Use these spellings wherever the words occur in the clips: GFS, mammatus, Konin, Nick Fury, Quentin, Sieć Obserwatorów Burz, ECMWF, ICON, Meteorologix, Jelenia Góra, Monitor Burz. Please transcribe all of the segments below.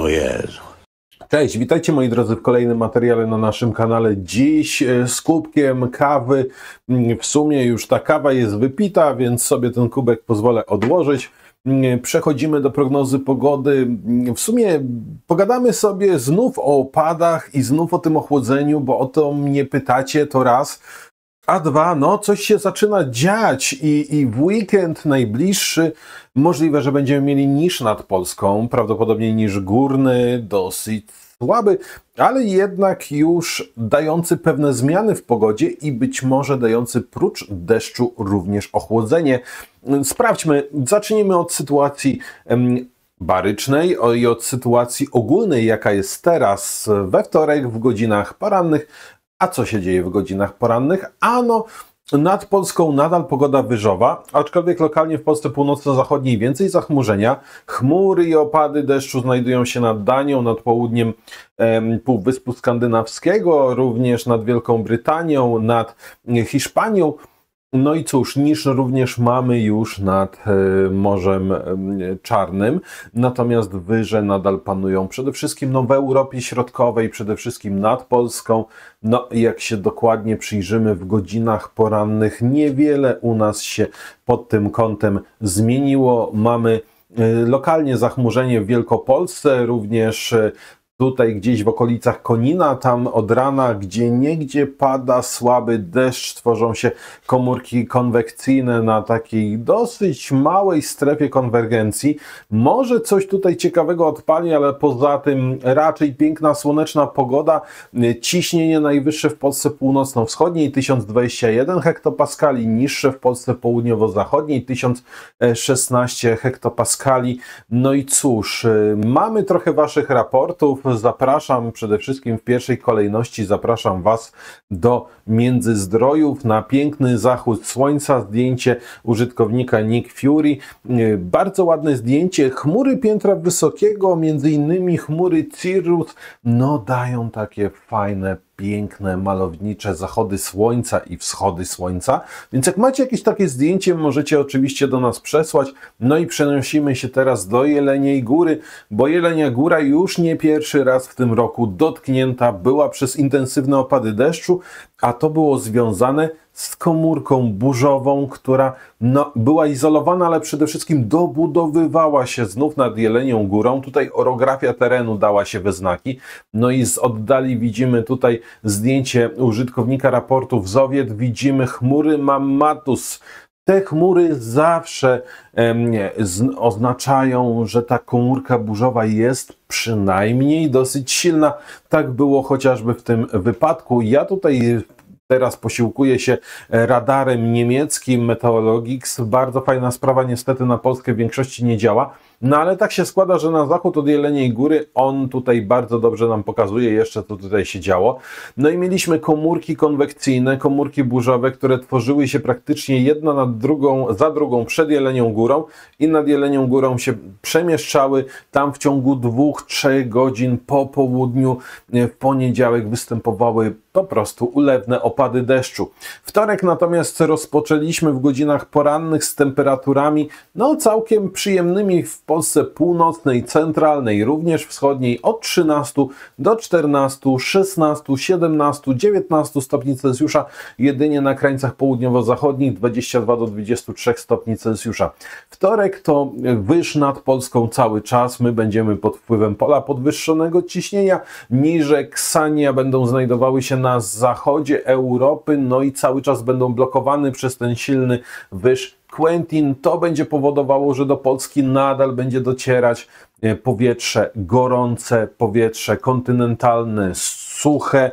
O Jezu. Cześć, witajcie moi drodzy w kolejnym materiale na naszym kanale. Dziś z kubkiem kawy. W sumie już ta kawa jest wypita, więc sobie ten kubek pozwolę odłożyć. Przechodzimy do prognozy pogody. W sumie pogadamy sobie znów o opadach i znów o tym ochłodzeniu, bo o to mnie pytacie, to raz. A dwa, no coś się zaczyna dziać i w weekend najbliższy możliwe, że będziemy mieli niż nad Polską, prawdopodobnie niż górny, dosyć słaby, ale jednak już dający pewne zmiany w pogodzie i być może dający prócz deszczu również ochłodzenie. Sprawdźmy, zacznijmy od sytuacji barycznej i od sytuacji ogólnej, jaka jest teraz we wtorek w godzinach porannych. A co się dzieje w godzinach porannych? Ano, nad Polską nadal pogoda wyżowa, aczkolwiek lokalnie w Polsce północno-zachodniej więcej zachmurzenia. Chmury i opady deszczu znajdują się nad Danią, nad południem Półwyspu Skandynawskiego, również nad Wielką Brytanią, nad Hiszpanią. No i cóż, niż również mamy już nad Morzem Czarnym, natomiast wyże nadal panują przede wszystkim w Europie Środkowej, przede wszystkim nad Polską. No jak się dokładnie przyjrzymy w godzinach porannych, niewiele u nas się pod tym kątem zmieniło. Mamy lokalnie zachmurzenie w Wielkopolsce, również tutaj gdzieś w okolicach Konina, tam od rana gdzieniegdzie pada słaby deszcz, tworzą się komórki konwekcyjne na takiej dosyć małej strefie konwergencji. Może coś tutaj ciekawego odpali, ale poza tym raczej piękna, słoneczna pogoda, ciśnienie najwyższe w Polsce północno-wschodniej 1021 hektopaskali, niższe w Polsce południowo-zachodniej 1016 hektopaskali. No i cóż, mamy trochę waszych raportów. Zapraszam przede wszystkim w pierwszej kolejności, zapraszam Was do Międzyzdrojów na piękny zachód słońca, zdjęcie użytkownika Nick Fury. Bardzo ładne zdjęcie, chmury piętra wysokiego, między innymi chmury cirrus, no dają takie fajne, piękne, malownicze zachody słońca i wschody słońca. Więc jak macie jakieś takie zdjęcie, możecie oczywiście do nas przesłać. No i przenosimy się teraz do Jeleniej Góry, bo Jelenia Góra już nie pierwszy raz w tym roku dotknięta była przez intensywne opady deszczu, a to było związane z komórką burzową, która no, była izolowana, ale przede wszystkim dobudowywała się znów nad Jelenią Górą. Tutaj orografia terenu dała się we znaki. No i z oddali widzimy tutaj zdjęcie użytkownika raportu w Zowiet. Widzimy chmury mammatus. Te chmury zawsze oznaczają, że ta komórka burzowa jest przynajmniej dosyć silna. Tak było chociażby w tym wypadku. Ja tutaj teraz posiłkuję się radarem niemieckim Meteorologix. Bardzo fajna sprawa, niestety na Polskę w większości nie działa. No ale tak się składa, że na zachód od Jeleniej Góry on tutaj bardzo dobrze nam pokazuje jeszcze, co tutaj się działo. No i mieliśmy komórki konwekcyjne, komórki burzowe, które tworzyły się praktycznie jedna nad drugą, za drugą przed Jelenią Górą i nad Jelenią Górą się przemieszczały. Tam w ciągu 2-3 godzin po południu w poniedziałek występowały po prostu ulewne opady deszczu. Wtorek natomiast rozpoczęliśmy w godzinach porannych z temperaturami no całkiem przyjemnymi w Polsce północnej, centralnej, również wschodniej od 13 do 14, 16, 17, 19 stopni Celsjusza, jedynie na krańcach południowo-zachodnich 22 do 23 stopni Celsjusza. Wtorek to wyż nad Polską cały czas, my będziemy pod wpływem pola podwyższonego ciśnienia, niżej ksania będą znajdowały się na zachodzie Europy, no i cały czas będą blokowane przez ten silny wyż Quentin. To będzie powodowało, że do Polski nadal będzie docierać powietrze gorące, powietrze kontynentalne, suche,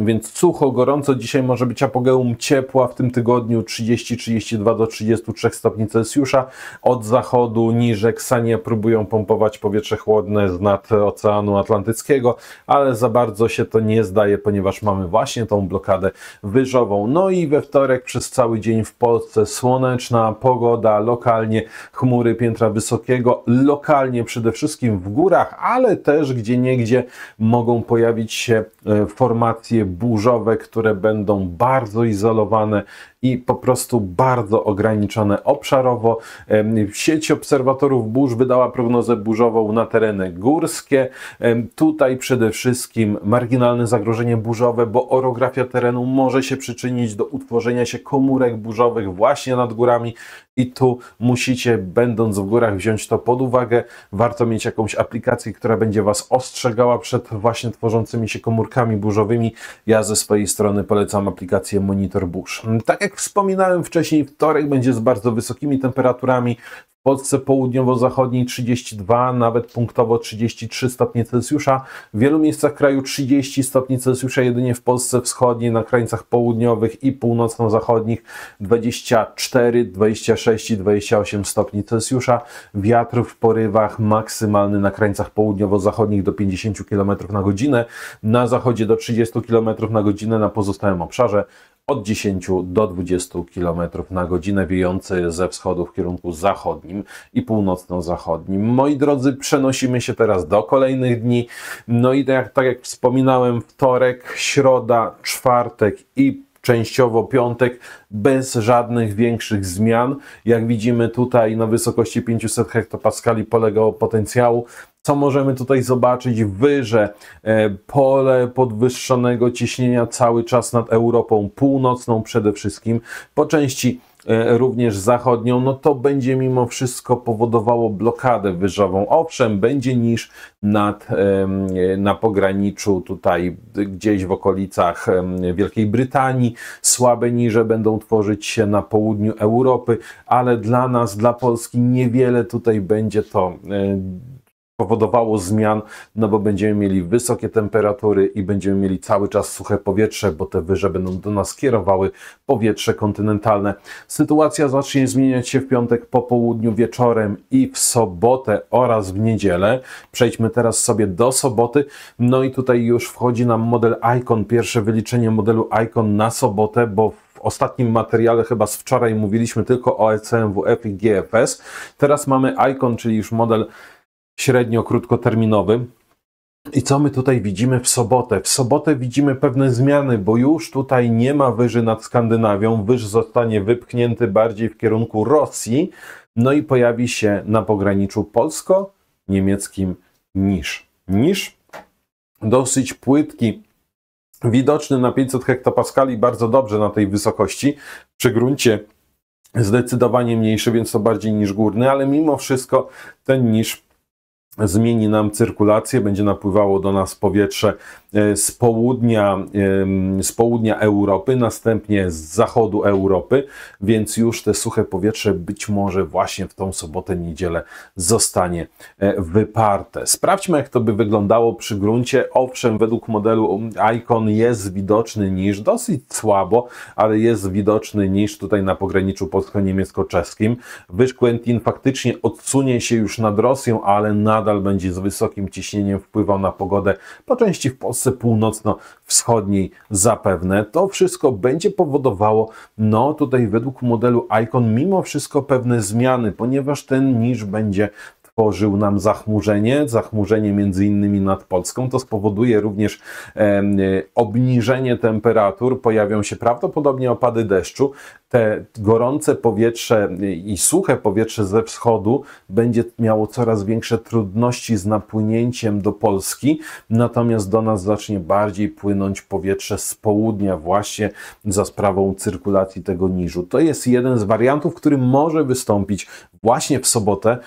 więc sucho, gorąco. Dzisiaj może być apogeum ciepła w tym tygodniu 30-32 do 33 stopni Celsjusza. Od zachodu niżej ksania próbują pompować powietrze chłodne z nad Oceanu Atlantyckiego, ale za bardzo się to nie zdaje, ponieważ mamy właśnie tą blokadę wyżową. No i we wtorek przez cały dzień w Polsce słoneczna pogoda, lokalnie chmury piętra wysokiego, lokalnie przede wszystkim w górach, ale też gdzieniegdzie mogą pojawić się formacje burzowe, które będą bardzo izolowane i po prostu bardzo ograniczone obszarowo. Sieć Obserwatorów Burz wydała prognozę burzową na tereny górskie. Tutaj przede wszystkim marginalne zagrożenie burzowe, bo orografia terenu może się przyczynić do utworzenia się komórek burzowych właśnie nad górami i tu musicie, będąc w górach, wziąć to pod uwagę. Warto mieć jakąś aplikację, która będzie Was ostrzegała przed właśnie tworzącymi się komórkami burzowymi. Ja ze swojej strony polecam aplikację Monitor Burz. Tak jak wspominałem wcześniej, wtorek będzie z bardzo wysokimi temperaturami. W Polsce południowo-zachodniej 32, nawet punktowo 33 stopnie Celsjusza. W wielu miejscach kraju 30 stopni Celsjusza, jedynie w Polsce wschodniej, na krańcach południowych i północno-zachodnich 24, 26 i 28 stopni Celsjusza. Wiatr w porywach maksymalny na krańcach południowo-zachodnich do 50 km na godzinę, na zachodzie do 30 km na godzinę, na pozostałym obszarze od 10 do 20 km na godzinę, wiejący ze wschodu w kierunku zachodnim i północno-zachodnim. Moi drodzy, przenosimy się teraz do kolejnych dni. No i tak jak wspominałem, wtorek, środa, czwartek i częściowo piątek bez żadnych większych zmian. Jak widzimy tutaj na wysokości 500 hektopaskali polegało potencjału. Co możemy tutaj zobaczyć? Wyże pole podwyższonego ciśnienia cały czas nad Europą Północną przede wszystkim, po części również zachodnią, no to będzie mimo wszystko powodowało blokadę wyżową. Owszem, będzie niż na pograniczu tutaj gdzieś w okolicach Wielkiej Brytanii. Słabe niże będą tworzyć się na południu Europy, ale dla nas, dla Polski niewiele tutaj będzie to powodowało zmian, no bo będziemy mieli wysokie temperatury i będziemy mieli cały czas suche powietrze, bo te wyże będą do nas kierowały powietrze kontynentalne. Sytuacja zacznie zmieniać się w piątek po południu wieczorem i w sobotę oraz w niedzielę. Przejdźmy teraz sobie do soboty. No i tutaj już wchodzi nam model ICON, pierwsze wyliczenie modelu ICON na sobotę, bo w ostatnim materiale chyba z wczoraj mówiliśmy tylko o ECMWF i GFS. Teraz mamy ICON, czyli już model średnio-krótkoterminowy. I co my tutaj widzimy w sobotę? W sobotę widzimy pewne zmiany, bo już tutaj nie ma wyży nad Skandynawią. Wyż zostanie wypchnięty bardziej w kierunku Rosji, no i pojawi się na pograniczu polsko-niemieckim niż. Niż dosyć płytki, widoczny na 500 hektopaskali, bardzo dobrze na tej wysokości, przy gruncie zdecydowanie mniejszy, więc to bardziej niż górny, ale mimo wszystko ten niż zmieni nam cyrkulację, będzie napływało do nas powietrze z południa Europy, następnie z zachodu Europy, więc już te suche powietrze być może właśnie w tą sobotę, niedzielę zostanie wyparte. Sprawdźmy, jak to by wyglądało przy gruncie. Owszem, według modelu ICON jest widoczny niż, dosyć słabo, ale jest widoczny niż tutaj na pograniczu polsko-niemiecko-czeskim. Wyż Quentin faktycznie odsunie się już nad Rosją, ale nadal będzie z wysokim ciśnieniem wpływał na pogodę po części w Polsce północno-wschodniej zapewne. To wszystko będzie powodowało, no tutaj według modelu ICON mimo wszystko pewne zmiany, ponieważ ten niż będzie tworzył nam zachmurzenie między innymi nad Polską. To spowoduje również obniżenie temperatur, pojawią się prawdopodobnie opady deszczu. Te gorące powietrze i suche powietrze ze wschodu będzie miało coraz większe trudności z napłynięciem do Polski, natomiast do nas zacznie bardziej płynąć powietrze z południa właśnie za sprawą cyrkulacji tego niżu. To jest jeden z wariantów, który może wystąpić właśnie w sobotę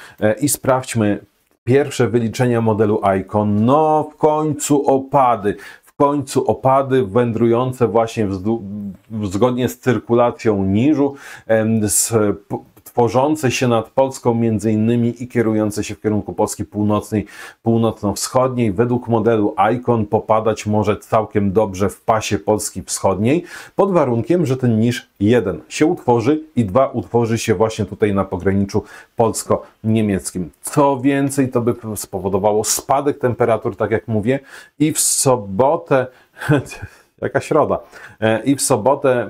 i sprawdźmy pierwsze wyliczenia modelu ICON. No w końcu opady. W końcu opady wędrujące właśnie zgodnie z cyrkulacją niżu, tworzące się nad Polską między innymi i kierujące się w kierunku Polski Północnej, Północno-Wschodniej. Według modelu ICON popadać może całkiem dobrze w pasie Polski Wschodniej, pod warunkiem, że ten niż 1 się utworzy i 2 utworzy się właśnie tutaj na pograniczu polsko-niemieckim. Co więcej, to by spowodowało spadek temperatur, tak jak mówię, i w sobotę Jaka środa. I w sobotę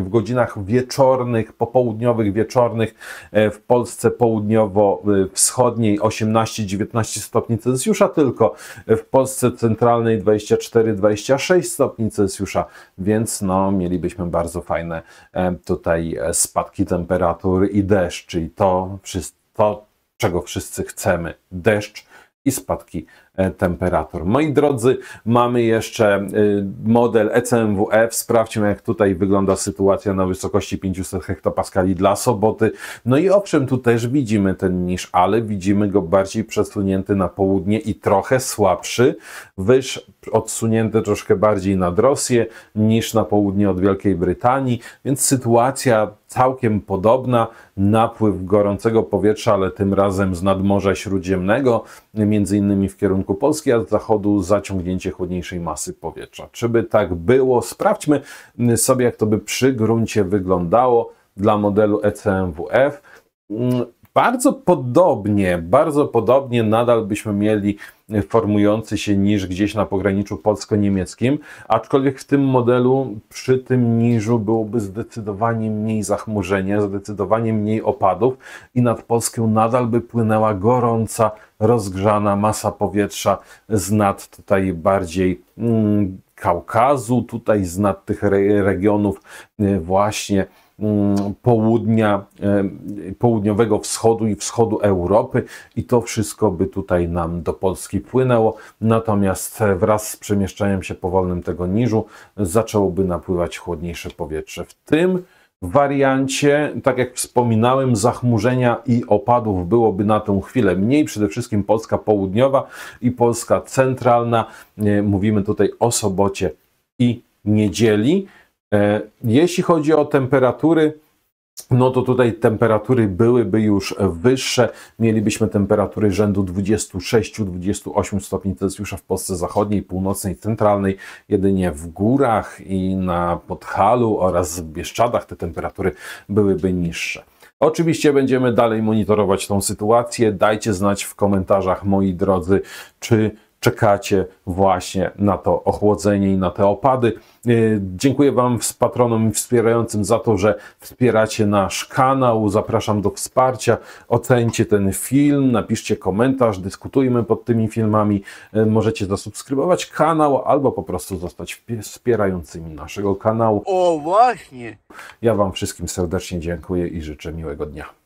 w godzinach wieczornych, popołudniowych, wieczornych w Polsce południowo-wschodniej 18-19 stopni Celsjusza tylko, w Polsce centralnej 24-26 stopni Celsjusza, więc no, mielibyśmy bardzo fajne tutaj spadki temperatur i deszcz, czyli to, czego wszyscy chcemy, deszcz i spadki temperatur. Moi drodzy, mamy jeszcze model ECMWF. Sprawdźmy, jak tutaj wygląda sytuacja na wysokości 500 hektopaskali dla soboty. No i owszem, tu też widzimy ten niż, ale widzimy go bardziej przesunięty na południe i trochę słabszy, wyż odsunięty troszkę bardziej nad Rosję niż na południe od Wielkiej Brytanii, więc sytuacja całkiem podobna. Napływ gorącego powietrza, ale tym razem z nadmorza śródziemnego, między innymi w kierunku Polski, a z zachodu zaciągnięcie chłodniejszej masy powietrza. Czy by tak było? Sprawdźmy sobie, jak to by przy gruncie wyglądało dla modelu ECMWF. Bardzo podobnie nadal byśmy mieli formujący się niż gdzieś na pograniczu polsko-niemieckim, aczkolwiek w tym modelu przy tym niżu byłoby zdecydowanie mniej zachmurzenia, zdecydowanie mniej opadów i nad Polską nadal by płynęła gorąca, rozgrzana masa powietrza z nad tutaj bardziej Kaukazu, tutaj z nad tych regionów właśnie południowego wschodu i wschodu Europy i to wszystko by tutaj nam do Polski płynęło, natomiast wraz z przemieszczaniem się powolnym tego niżu zaczęłoby napływać chłodniejsze powietrze. W tym wariancie, tak jak wspominałem, zachmurzenia i opadów byłoby na tę chwilę mniej, przede wszystkim Polska południowa i Polska centralna, mówimy tutaj o sobocie i niedzieli. Jeśli chodzi o temperatury, no to tutaj temperatury byłyby już wyższe. Mielibyśmy temperatury rzędu 26-28 stopni Celsjusza w Polsce zachodniej, północnej, centralnej. Jedynie w górach i na Podhalu oraz w Bieszczadach te temperatury byłyby niższe. Oczywiście będziemy dalej monitorować tą sytuację. Dajcie znać w komentarzach, moi drodzy, czy czekacie właśnie na to ochłodzenie i na te opady. Dziękuję Wam patronom i wspierającym za to, że wspieracie nasz kanał. Zapraszam do wsparcia. Oceńcie ten film, napiszcie komentarz, dyskutujmy pod tymi filmami. Możecie zasubskrybować kanał albo po prostu zostać wspierającymi naszego kanału. O właśnie! Ja Wam wszystkim serdecznie dziękuję i życzę miłego dnia.